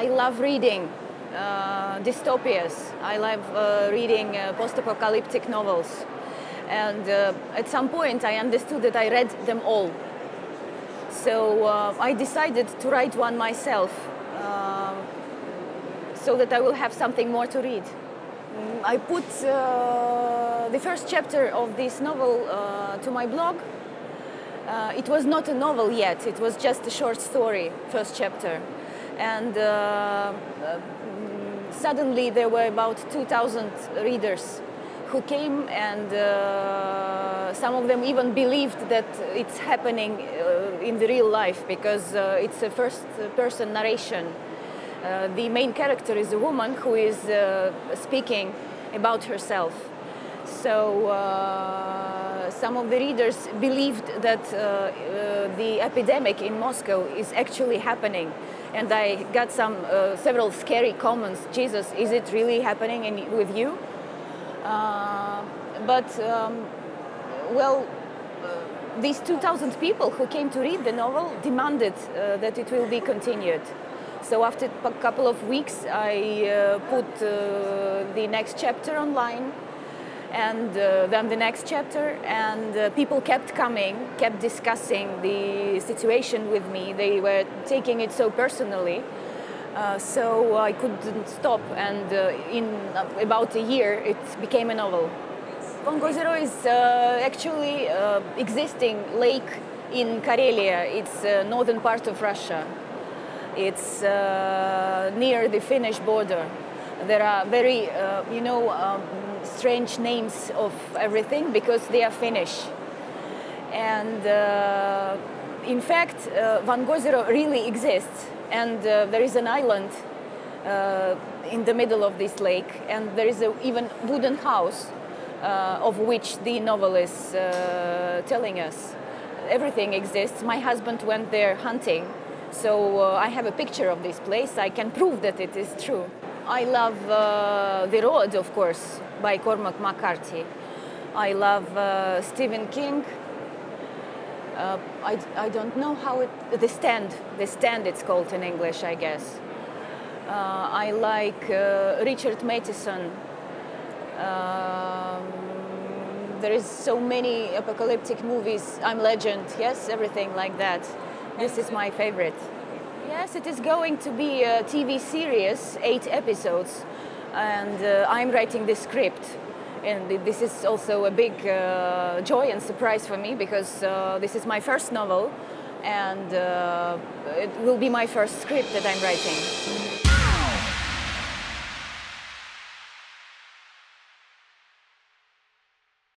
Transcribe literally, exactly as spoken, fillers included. I love reading uh, dystopias. I love uh, reading uh, post-apocalyptic novels. And uh, at some point I understood that I read them all. So uh, I decided to write one myself uh, so that I will have something more to read. I put uh, the first chapter of this novel uh, to my blog. Uh, it was not a novel yet, it was just a short story, first chapter. And uh, uh, suddenly there were about two thousand readers who came, and uh, some of them even believed that it's happening uh, in the real life, because uh, it's a first-person narration. Uh, the main character is a woman who is uh, speaking about herself. So uh, some of the readers believed that uh, uh, the epidemic in Moscow is actually happening. And I got some uh, several scary comments. Jesus, is it really happening in, with you? Uh, but, um, well, uh, these two thousand people who came to read the novel demanded uh, that it will be continued. So after a couple of weeks, I uh, put uh, the next chapter online, and uh, then the next chapter, and uh, people kept coming, kept discussing the situation with me. They were taking it so personally. Uh, so I couldn't stop, and uh, in about a year it became a novel. Vongozero is uh, actually uh, existing lake in Karelia. It's uh, northern part of Russia. It's uh, near the Finnish border. There are very, uh, you know, um, strange names of everything because they are Finnish. And uh, in fact, uh, Vongozero really exists. And uh, there is an island uh, in the middle of this lake, and there is a even wooden house uh, of which the novel is uh, telling us. Everything exists. My husband went there hunting, so uh, I have a picture of this place. I can prove that it is true. I love uh, The Road, of course, by Cormac McCarthy. I love uh, Stephen King. Uh, I, I don't know how it... The Stand, The Stand it's called in English, I guess. Uh, I like uh, Richard Matheson. Um, there is so many apocalyptic movies. I'm Legend, yes, everything like that. This is my favorite. Yes, it is going to be a T V series, eight episodes, and uh, I'm writing the script. And this is also a big uh, joy and surprise for me, because uh, this is my first novel, and uh, it will be my first script that I'm writing.